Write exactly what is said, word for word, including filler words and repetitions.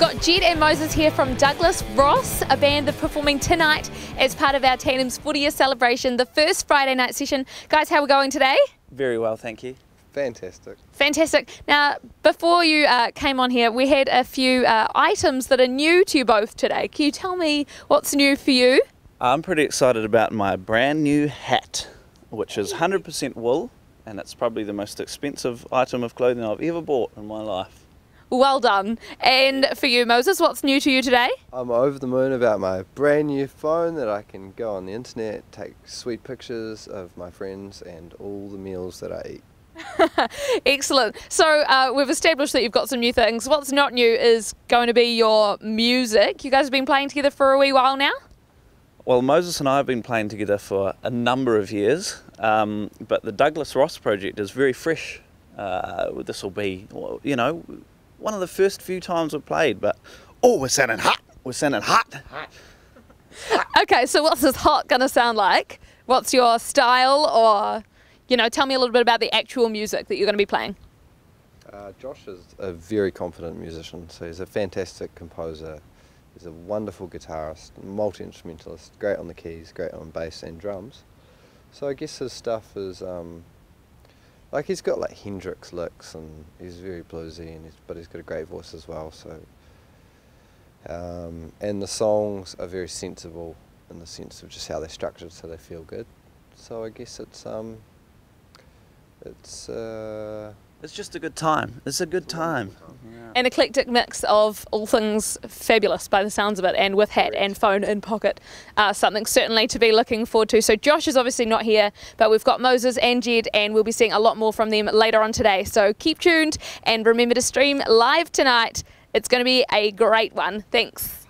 got Jed and Moses here from Douglas Ross, a band that's performing tonight as part of our Tandem's fortieth celebration, the first Friday night session. Guys, how are we going today? Very well, thank you. Fantastic. Fantastic. Now, before you uh, came on here, we had a few uh, items that are new to you both today. Can you tell me what's new for you? I'm pretty excited about my brand new hat, which is one hundred percent wool, and it's probably the most expensive item of clothing I've ever bought in my life. Well done. And for you, Moses, what's new to you today? I'm over the moon about my brand new phone that I can go on the internet, take sweet pictures of my friends and all the meals that I eat. Excellent. So uh, we've established that you've got some new things. What's not new is going to be your music. You guys have been playing together for a wee while now? Well, Moses and I have been playing together for a number of years, um, but the Douglas Ross project is very fresh. Uh, this will be, you know, one of the first few times we've played, but oh, we're sounding hot. We're sounding hot. hot. Okay, so what's this hot going to sound like? What's your style or... You know, tell me a little bit about the actual music that you're going to be playing. Uh, Josh is a very confident musician, so he's a fantastic composer. He's a wonderful guitarist, multi-instrumentalist, great on the keys, great on bass and drums. So I guess his stuff is, um, like he's got like Hendrix licks and he's very bluesy, and he's, but he's got a great voice as well. So, um, and the songs are very sensible in the sense of just how they're structured, so they feel good. So I guess it's... Um, It's uh, it's just a good time. It's a good time. Yeah. An eclectic mix of all things fabulous by the sounds of it, and with hat and phone in pocket. Uh, something certainly to be looking forward to. So Josh is obviously not here, but we've got Moses and Jed, and we'll be seeing a lot more from them later on today. So keep tuned and remember to stream live tonight. It's going to be a great one. Thanks.